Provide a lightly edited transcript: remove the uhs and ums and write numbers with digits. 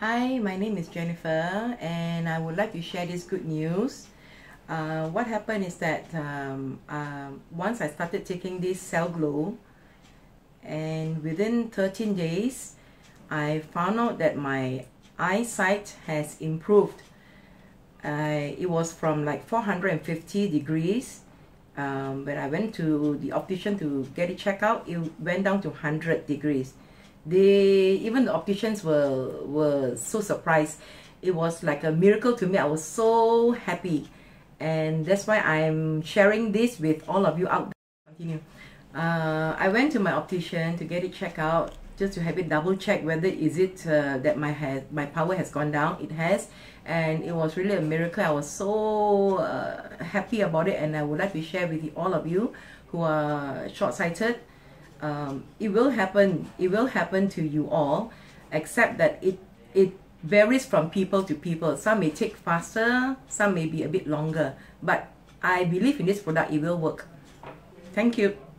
Hi, my name is Jennifer and I would like to share this good news. What happened is that once I started taking this Cellglo, and within 13 days I found out that my eyesight has improved. It was from like 450 degrees. When I went to the optician to get it checked out, it went down to 100 degrees. Even the opticians were so surprised. It was like a miracle to me. I was so happy, and that's why I'm sharing this with all of you out there. Continue. I went to my optician to get it checked out, just to have it double check whether that my power has gone down. It has, and it was really a miracle. I was so happy about it, and I would like to share with all of you who are short-sighted. It will happen. It will happen to you all, except that it varies from people to people. Some may take faster, some may be a bit longer. But I believe in this product. It will work. Thank you.